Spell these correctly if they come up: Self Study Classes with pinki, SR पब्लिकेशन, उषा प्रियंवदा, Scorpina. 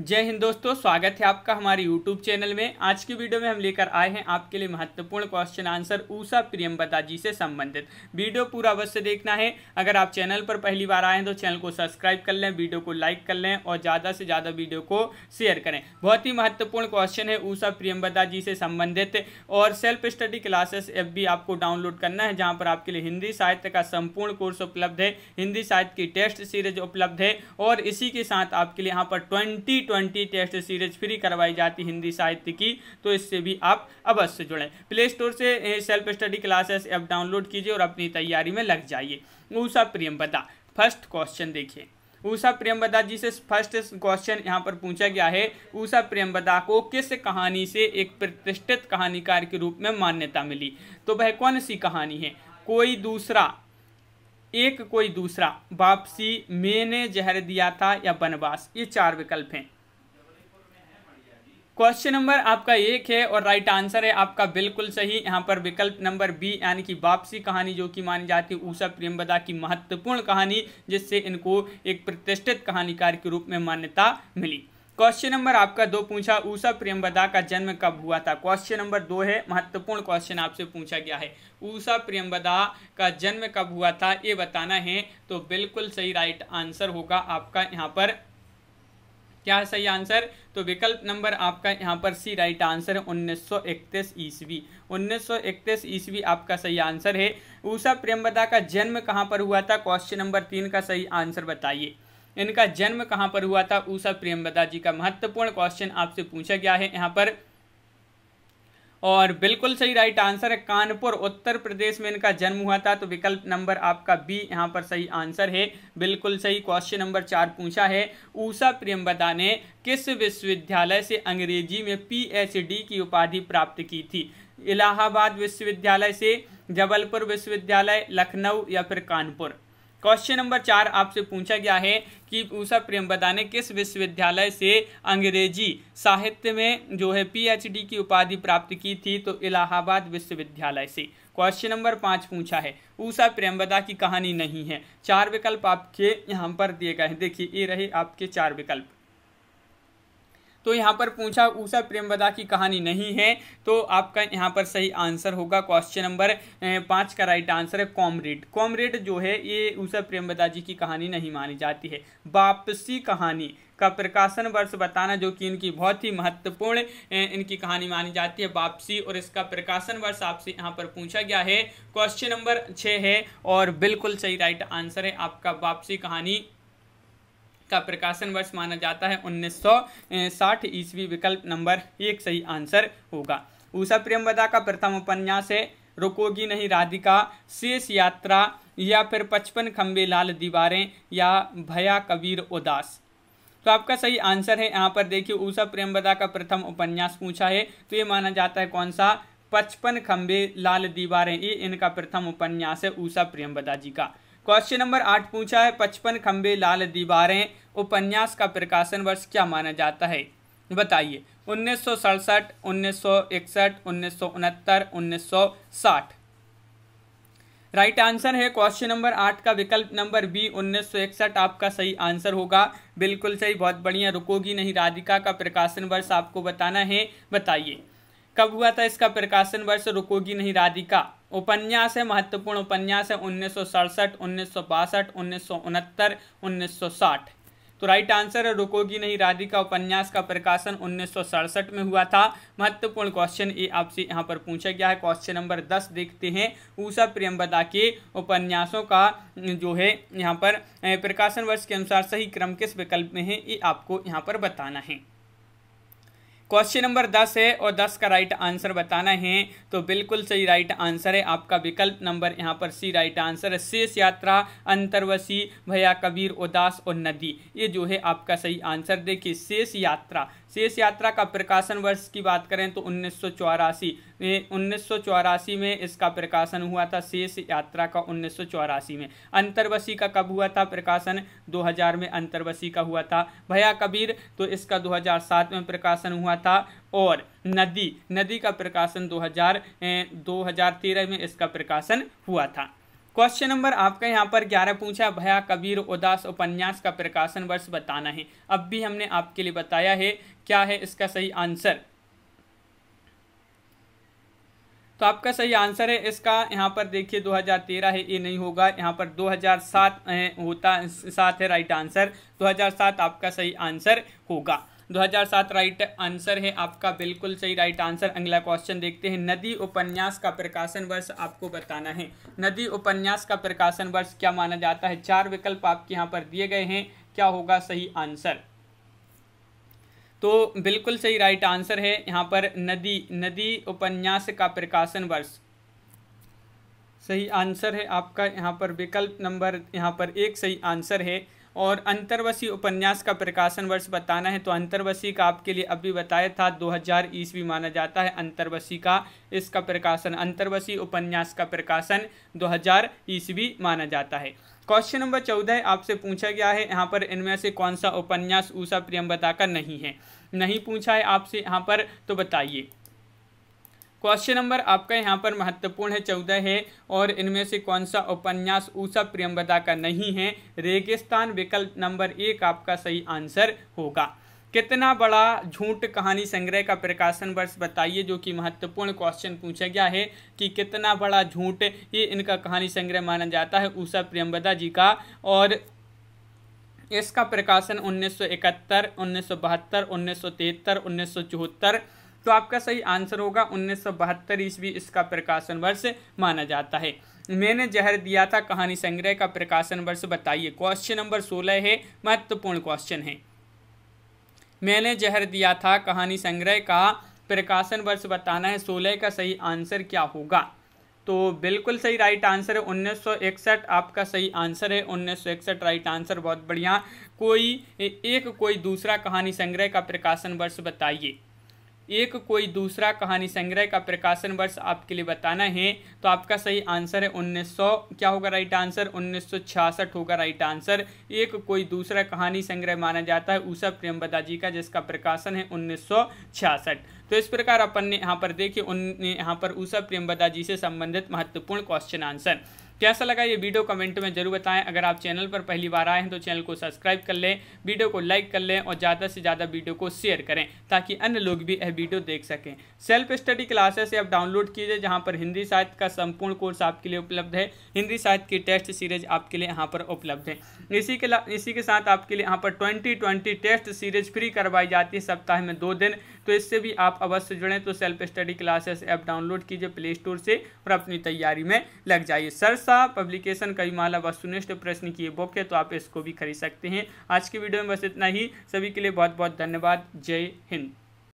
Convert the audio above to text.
जय हिंद दोस्तों, स्वागत है आपका हमारे YouTube चैनल में। आज की वीडियो में हम लेकर आए हैं आपके लिए महत्वपूर्ण क्वेश्चन आंसर उषा प्रियंवदा जी से संबंधित। वीडियो पूरा अवश्य देखना है। अगर आप चैनल पर पहली बार आए हैं तो चैनल को सब्सक्राइब कर लें, वीडियो को लाइक कर लें और ज़्यादा से ज़्यादा वीडियो को शेयर करें। बहुत ही महत्वपूर्ण क्वेश्चन है उषा प्रियंवदा जी से संबंधित। और सेल्फ स्टडी क्लासेस ऐप भी आपको डाउनलोड करना है, जहाँ पर आपके लिए हिंदी साहित्य का संपूर्ण कोर्स उपलब्ध है, हिंदी साहित्य की टेस्ट सीरीज उपलब्ध है और इसी के साथ आपके लिए यहाँ पर 20 टेस्ट सीरीज फ्री करवाई जाती हिंदी साहित्य की, तो इससे भी आप अवश्य जुड़ें। प्ले स्टोर से self study classes app download कीजिए और अपनी तैयारी में लग जाइए। उषा प्रियंवदा, फर्स्ट क्वेश्चन देखिए। उषा प्रियंवदा जी से फर्स्ट क्वेश्चन यहाँ पर पूछा गया है, उषा प्रियंवदा को किस कहानी से एक प्रतिष्ठित कहानीकार के रूप में मान्यता मिली? तो वह कौन सी कहानी है? कोई दूसरा, एक कोई दूसरा, वापसी, मैंने जहर दिया था या बनवास। ये चार विकल्प हैं। क्वेश्चन नंबर आपका एक है और राइट आंसर है आपका बिल्कुल सही, यहाँ पर विकल्प नंबर बी यानी कि वापसी कहानी, जो कि मानी जाती है उषा प्रियंवदा की महत्वपूर्ण कहानी, जिससे इनको एक प्रतिष्ठित कहानीकार के रूप में मान्यता मिली। क्वेश्चन नंबर आपका दो पूछा, उषा प्रियंवदा का जन्म कब हुआ था? क्वेश्चन नंबर दो है, महत्वपूर्ण क्वेश्चन आपसे पूछा गया है, उषा प्रियंवदा का जन्म कब हुआ था ये बताना है। तो बिल्कुल सही राइट आंसर होगा आपका यहाँ पर, क्या है सही आंसर? तो विकल्प नंबर आपका यहाँ पर सी राइट आंसर है, 1931 ईस्वी। 1931 ईस्वी आपका सही आंसर है। उषा प्रियंवदा का जन्म कहाँ पर हुआ था? क्वेश्चन नंबर तीन का सही आंसर बताइए, इनका जन्म कहाँ पर हुआ था? उषा प्रियंवदा जी का महत्वपूर्ण क्वेश्चन आपसे पूछा गया है यहाँ पर और बिल्कुल सही राइट आंसर है कानपुर, उत्तर प्रदेश में इनका जन्म हुआ था। तो विकल्प नंबर आपका बी यहाँ पर सही आंसर है, बिल्कुल सही। क्वेश्चन नंबर चार पूछा है, उषा प्रियंवदा ने किस विश्वविद्यालय से अंग्रेजी में पीएचडी की उपाधि प्राप्त की थी? इलाहाबाद विश्वविद्यालय से, जबलपुर विश्वविद्यालय, लखनऊ या फिर कानपुर। क्वेश्चन नंबर चार आपसे पूछा गया है कि उषा प्रियंवदा ने किस विश्वविद्यालय से अंग्रेजी साहित्य में जो है पीएचडी की उपाधि प्राप्त की थी? तो इलाहाबाद विश्वविद्यालय से। क्वेश्चन नंबर पाँच पूछा है, उषा प्रियंवदा की कहानी नहीं है। चार विकल्प आपके यहाँ पर दिए गए हैं, देखिए ये रहे आपके चार विकल्प। तो यहाँ पर पूछा उषा प्रियंवदा की कहानी नहीं है, तो आपका यहाँ पर सही आंसर होगा क्वेश्चन नंबर पाँच का राइट आंसर है कॉमरेड। कॉमरेड जो है ये उषा प्रियंवदा जी की कहानी नहीं मानी जाती है। वापसी कहानी का प्रकाशन वर्ष बताना, जो कि इनकी बहुत ही महत्वपूर्ण इनकी कहानी मानी जाती है वापसी, और इसका प्रकाशन वर्ष आपसे यहाँ पर पूछा गया है। क्वेश्चन नंबर छः है और बिल्कुल सही राइट आंसर है आपका, वापसी कहानी का प्रकाशन वर्ष माना जाता है 1960 ईस्वी। विकल्प नंबर एक सही आंसर होगा। उषा प्रियंवदा का प्रथम उपन्यास है रुकोगी नहीं राधिका, शेष यात्रा या फिर 55 खंबे लाल दीवारें या भया कबीर उदास। तो आपका सही आंसर है यहाँ पर देखिए, उषा प्रियंवदा का प्रथम उपन्यास पूछा है तो ये माना जाता है कौन सा? 55 खंबे लाल दीवारें, ये इनका प्रथम उपन्यास है उषा प्रियंवदा जी का। क्वेश्चन नंबर आठ पूछा है, 55 खंबे लाल दीवारें उपन्यास का प्रकाशन वर्ष क्या माना जाता है? बताइए, 1967, 1961, 1969, 1960। राइट आंसर है क्वेश्चन नंबर आठ का विकल्प नंबर बी 1961 आपका सही आंसर होगा, बिल्कुल सही, बहुत बढ़िया। रुकोगी नहीं राधिका का प्रकाशन वर्ष आपको बताना है, बताइए कब हुआ था इसका प्रकाशन वर्ष? रुकोगी नहीं राधिका उपन्यास है, महत्वपूर्ण उपन्यास है, 1967, 1962, 1969, 1960। तो राइट आंसर है रुकोगी नहीं राधिका उपन्यास का प्रकाशन 1967 में हुआ था। महत्वपूर्ण क्वेश्चन ये आपसे यहाँ पर पूछा गया है। क्वेश्चन नंबर 10 देखते हैं, उषा प्रियंवदा के उपन्यासों का जो है यहाँ पर प्रकाशन वर्ष के अनुसार सही क्रम किस विकल्प में है, ये आपको यहाँ पर बताना है। क्वेश्चन नंबर 10 है और 10 का राइट आंसर बताना है, तो बिल्कुल सही राइट आंसर है आपका विकल्प नंबर यहाँ पर सी राइट आंसर है, शेष यात्रा, अंतर्वसी, भैया कबीर उदास और नदी, ये जो है आपका सही आंसर। देखिए शेष यात्रा, शेष यात्रा का प्रकाशन वर्ष की बात करें तो 1984 में इसका प्रकाशन हुआ था, शेष यात्रा का 1984 में। अंतर्वसी का कब हुआ था प्रकाशन? 2000 में अंतर्वसी का हुआ था। भैया कबीर तो इसका 2007 में प्रकाशन हुआ था और नदी, नदी का प्रकाशन 2013 में इसका प्रकाशन हुआ था। क्वेश्चन नंबर आपका यहाँ पर 11 पूछा है, भया कबीर उदास उपन्यास का प्रकाशन वर्ष बताना है। अब भी हमने आपके लिए बताया है, क्या है इसका सही आंसर? तो आपका सही आंसर है इसका यहाँ पर देखिए 2013 है, ये नहीं होगा, यहाँ पर 2007 होता, 7 है राइट आंसर, 2007 आपका सही आंसर होगा। 2007 राइट आंसर है आपका, बिल्कुल सही राइट आंसर। अगला क्वेश्चन देखते हैं, नदी उपन्यास का प्रकाशन वर्ष आपको बताना है। नदी उपन्यास का प्रकाशन वर्ष क्या माना जाता है? 4 विकल्प आपके यहाँ पर दिए गए हैं, क्या होगा सही आंसर? तो बिल्कुल सही राइट आंसर है यहाँ पर नदी, नदी उपन्यास का प्रकाशन वर्ष सही आंसर है आपका। यहाँ पर विकल्प नंबर यहाँ पर 1 सही आंसर है। और अंतर्वसी उपन्यास का प्रकाशन वर्ष बताना है, तो अंतर्वसी का आपके लिए अभी बताया था 2000 ईस्वी माना जाता है अंतर्वसी का, इसका प्रकाशन, अंतर्वसी उपन्यास का प्रकाशन 2000 ईस्वी माना जाता है। क्वेश्चन नंबर 14 आपसे पूछा गया है, यहाँ पर इनमें से कौन सा उपन्यास उषा प्रियंवदा का नहीं है, नहीं पूछा है आपसे यहाँ पर, तो बताइए। क्वेश्चन नंबर आपका यहाँ पर महत्वपूर्ण है 14 है, और इनमें से कौन सा उपन्यास उषा प्रियंवदा का नहीं है? रेगिस्तान विकल्प नंबर 1 आपका सही आंसर होगा। कितना बड़ा झूठ कहानी संग्रह का प्रकाशन वर्ष बताइए, जो कि महत्वपूर्ण क्वेश्चन पूछा गया है कि कितना बड़ा झूठ, ये इनका कहानी संग्रह माना जाता है उषा प्रियंवदा जी का, और इसका प्रकाशन 1971, 1972, 1973, 1974, तो आपका सही आंसर होगा 1972 ईस्वी इसका प्रकाशन वर्ष माना जाता है। मैंने जहर दिया था कहानी संग्रह का प्रकाशन वर्ष बताइए। क्वेश्चन नंबर 16 है, महत्वपूर्ण क्वेश्चन है, मैंने जहर दिया था कहानी संग्रह का प्रकाशन वर्ष बताना है। 16 का सही आंसर क्या होगा? तो बिल्कुल सही राइट आंसर है 1961 आपका सही आंसर है, 1961 राइट आंसर, बहुत बढ़िया। कोई दूसरा कहानी संग्रह का प्रकाशन वर्ष बताइए, कोई दूसरा कहानी संग्रह का प्रकाशन वर्ष आपके लिए बताना है, तो आपका सही आंसर है 1900, क्या होगा राइट आंसर? 1966 होगा राइट आंसर। कोई दूसरा कहानी संग्रह माना जाता है उषा प्रियंवदा जी का, जिसका प्रकाशन है 1966। तो इस प्रकार अपन ने यहाँ पर देखिए यहाँ पर उषा प्रियंवदा जी से संबंधित महत्वपूर्ण क्वेश्चन आंसर। कैसा लगा ये वीडियो कमेंट में जरूर बताएं। अगर आप चैनल पर पहली बार आए हैं तो चैनल को सब्सक्राइब कर लें, वीडियो को लाइक कर लें और ज़्यादा से ज़्यादा वीडियो को शेयर करें ताकि अन्य लोग भी यह वीडियो देख सकें। Self study classes app download कीजिए, जहां पर हिंदी साहित्य का संपूर्ण कोर्स आपके लिए उपलब्ध है, हिंदी साहित्य की टेस्ट सीरीज आपके लिए यहाँ पर उपलब्ध है। इसी के साथ आपके लिए यहाँ पर 2020 टेस्ट सीरीज फ्री करवाई जाती है सप्ताह में 2 दिन, तो इससे भी आप अवश्य जुड़ें। तो self study classes app download कीजिए प्ले स्टोर से और अपनी तैयारी में लग जाइए। SR पब्लिकेशन कई माला वस्तुनिष्ठ प्रश्न की बुक है, तो आप इसको भी खरीद सकते हैं। आज की वीडियो में बस इतना ही, सभी के लिए बहुत बहुत धन्यवाद। जय हिंद।